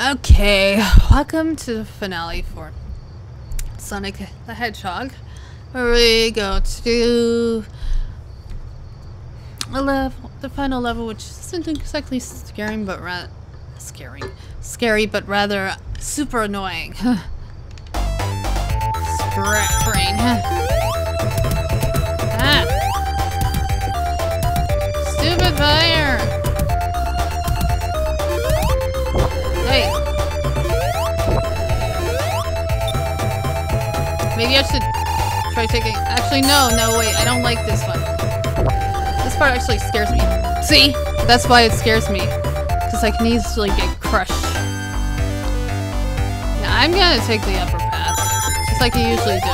Okay, welcome to the finale for Sonic the Hedgehog. We go to a level, the final level, which isn't exactly scaring, but rather super annoying. Scrap brain. Stupid fire. Maybe I should try taking... Actually, no, wait, I don't like this one. This part actually scares me. See? That's why it scares me. Because I can easily get crushed. Now, I'm gonna take the upper path. Just like I usually do.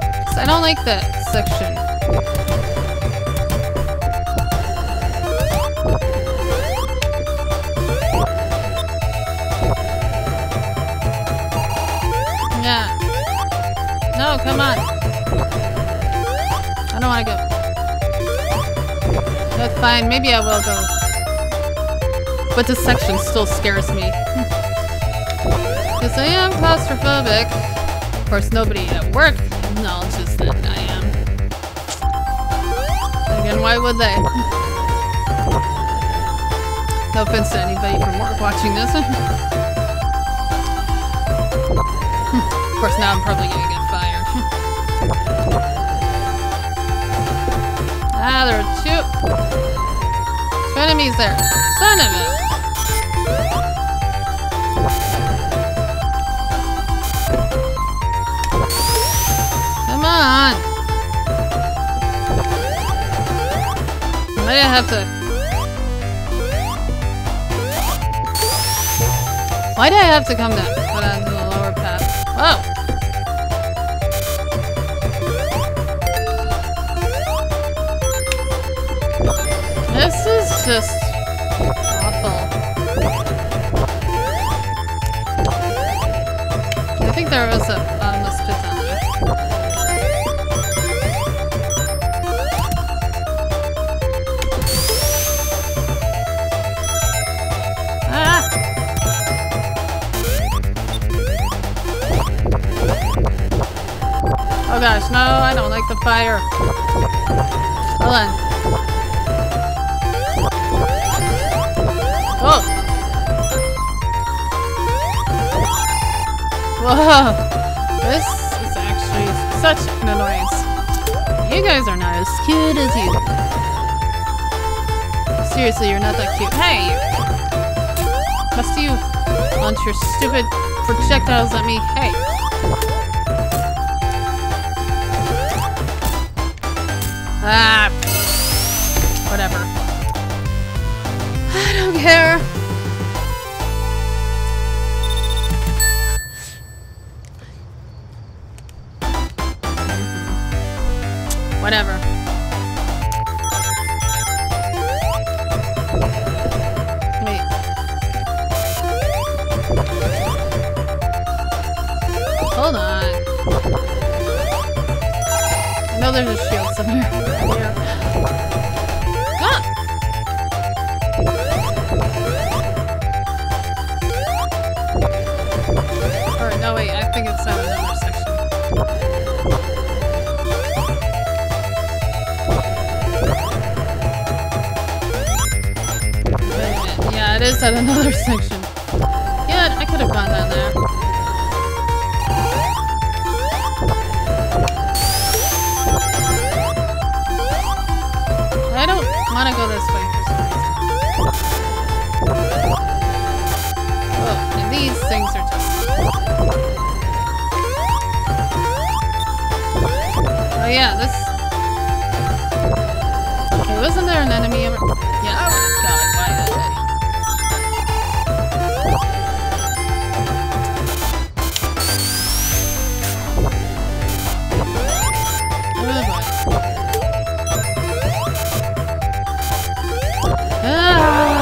Because I don't like that section. No, come on. I don't want to go. That's fine. Maybe I will go. But this section still scares me. Because I am claustrophobic. Of course, nobody at work acknowledges that I am. Again, why would they? No offense to anybody from work watching this. Of course, now I'm probably going to get there are two enemies there. Son of a... Come on. I might have to... Why did I have to come down? Go down to the lower path. Whoa. This is just awful. I think there was a bottomless pit down there. Ah! Oh gosh, no, I don't like the fire. Hold on. Whoa! Whoa! This is actually such an annoyance. You guys are not as cute as you. Seriously, you're not that cute. Hey! Must you launch your stupid projectiles at me? Hey! Ah! Whatever. I don't care. Whatever. Wait. Hold on. I know there's a shield somewhere. I think it's at another section. Wait a minute. Yeah, it is at another section. Yeah, I could have gone down there. I don't want to go this way for some reason. Oh, and these things are tough. Oh yeah, this... Hey, wasn't there an enemy ever... Yeah, oh god, why that day? Oh boy. Ah!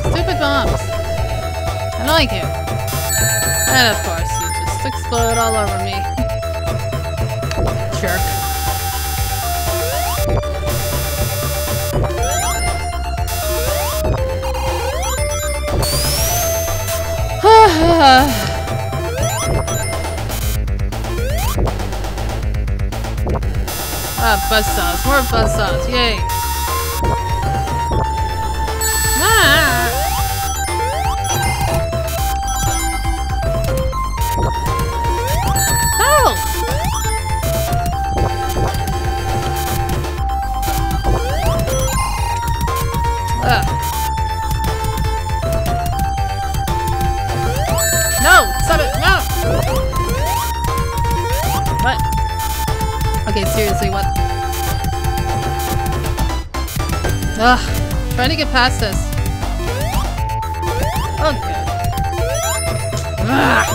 Stupid bombs. I don't like you. And of course, you just explode all over me. Jerk. Buzzsaws. More buzzsaws. Yay. Ugh, trying to get past this. Oh god. Ugh.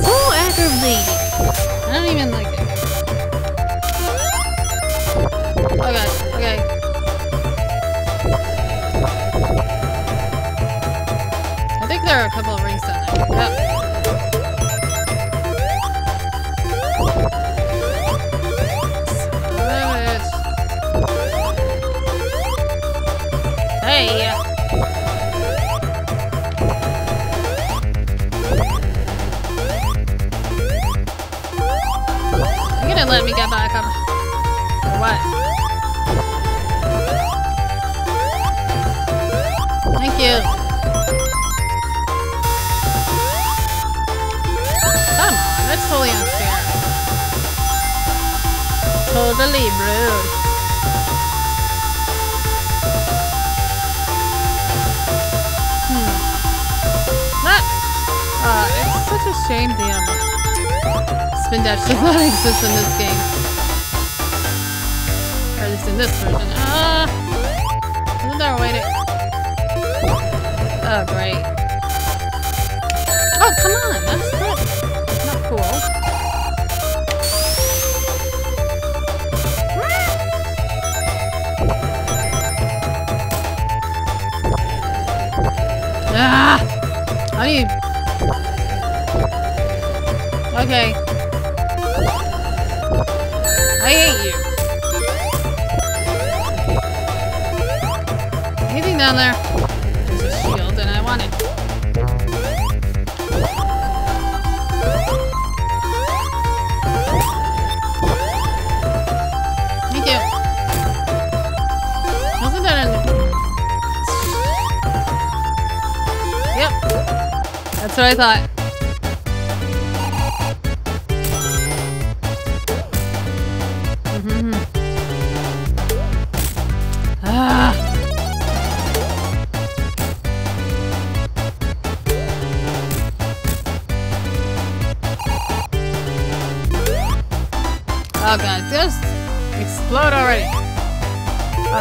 So aggravating. I don't even like it. Oh god, okay. I think there are a couple of rings down there. Yep. Let me get back up. Or what? Thank you. Come on, that's totally unfair. Totally rude. It's such a shame, damn. Spin dash does not exist in this game. Or at least in this version. Isn't there a way to... Oh, great. Oh, come on! That's not cool. Ah! How do you... Okay. I hate you. Anything down there? There's a shield and I want it. Thank you. Wasn't that in the... Yep. That's what I thought. Oh god, just explode already! Oh.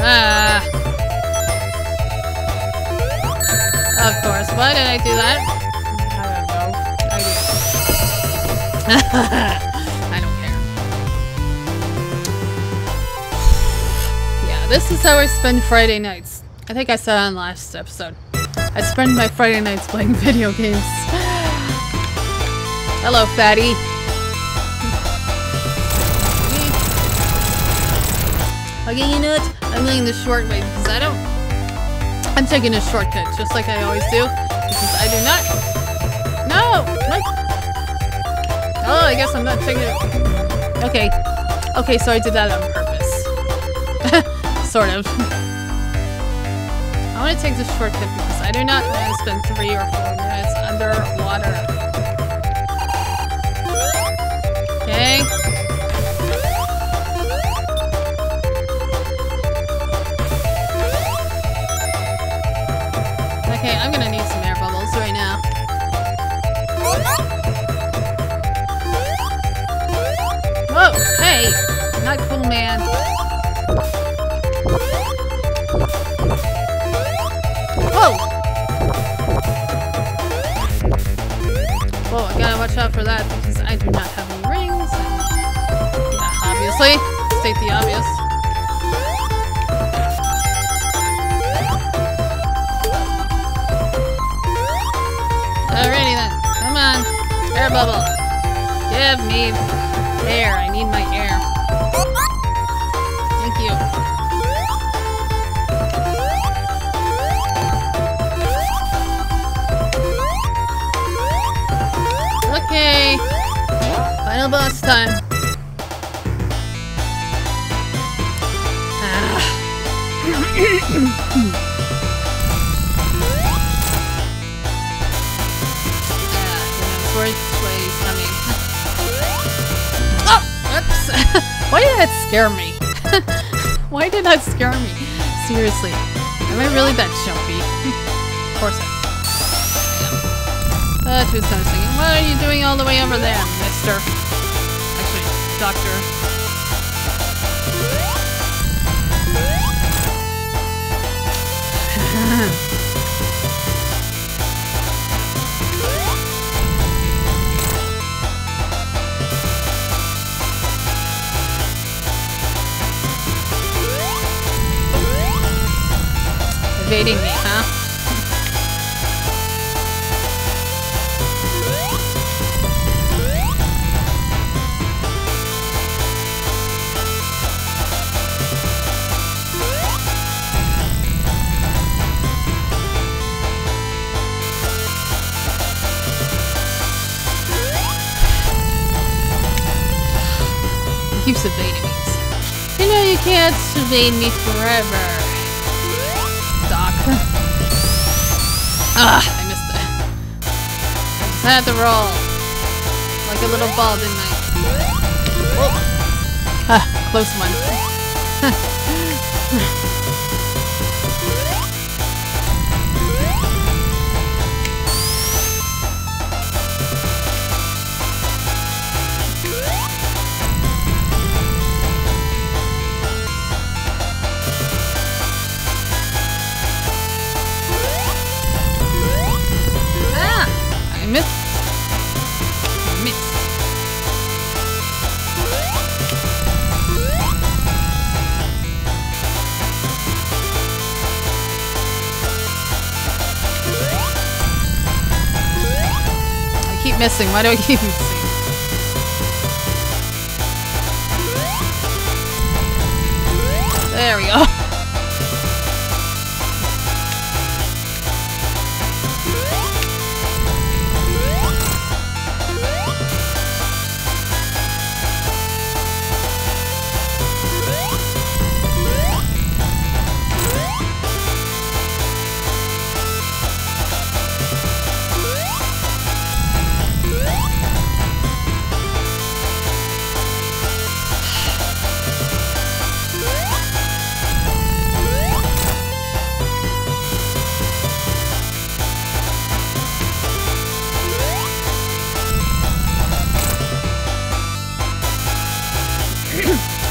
Ah! Of course, why did I do that? I don't know. This is how I spend Friday nights. I think I said on last episode. I spend my Friday nights playing video games. Hello, fatty. Okay, you know what? I'm doing the short way because I don't... I'm taking a shortcut, just like I always do. Because I do not... No! What? Oh, I guess I'm not taking it... Okay. Okay, so I did that on purpose. Sort of. I want to take this shortcut because I do not want to spend 3 or 4 minutes underwater. Okay. Okay, I'm gonna need some air bubbles right now. Whoa! Hey! Not cool, man. Whoa, I gotta watch out for that because I do not have any rings. Yeah, obviously. State the obvious. Alrighty then. Come on. Air bubble. Give me air. I need my air. Thank you. Okay. Final boss time. Ah. Why did that scare me? Why did that scare me? Seriously. Am I really that jumpy? Of course I am. That's who's kind of singing. What are you doing all the way over there, mister? Actually, doctor. Evading me, huh? He keeps evading me. You know you can't evade me forever. Ah, I missed it. I just had to roll. Like a little ball, didn't I? Whoa. Ah, close one. Missing. Why do I keep missing? There we go.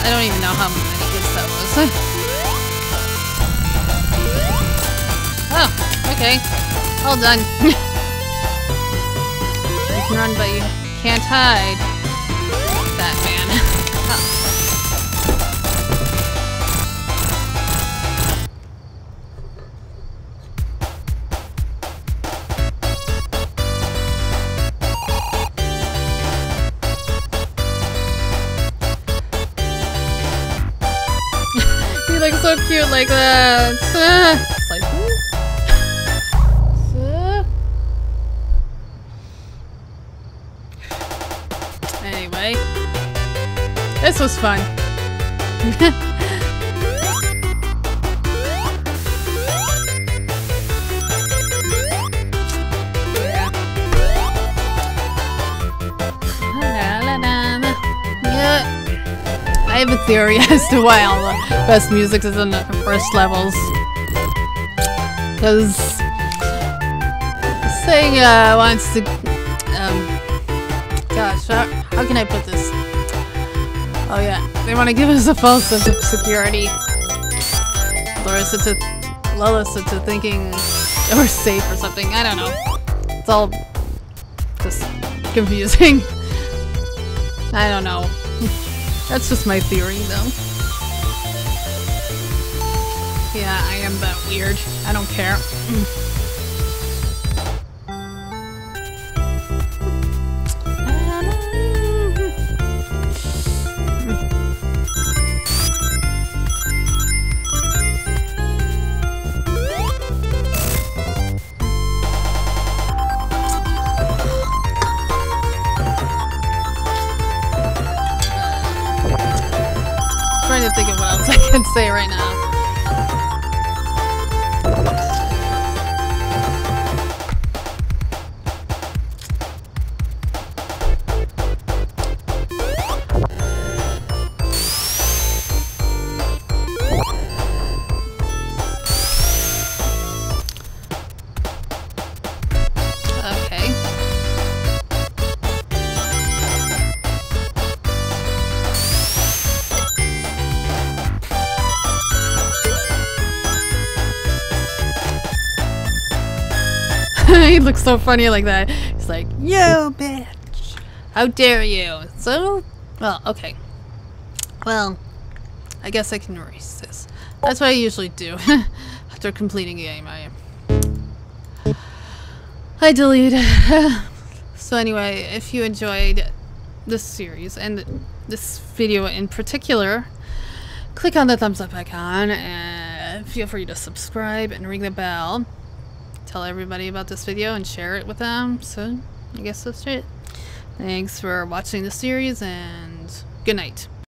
I don't even know how many hits that was. Oh, okay. All done. You can run, but you can't hide. That man. So cute like that. It's like, anyway, this was fun. I have a theory as to why all the best music is in the first levels. Because Sega wants to... gosh, how can I put this? Oh yeah, they want to give us a false sense of security. Lull us into thinking that we're safe or something. I don't know. It's all just confusing. I don't know. That's just my theory, though. Yeah, I am that weird. I don't care. He looks so funny like that. He's like, yo, bitch. How dare you? So, well, okay. Well, I guess I can erase this. That's what I usually do. After completing a game, I delete. So anyway, if you enjoyed this series and this video in particular, click on the thumbs up icon and feel free to subscribe and ring the bell. Tell everybody about this video and share it with them. So I guess that's it. Thanks for watching the series and good night.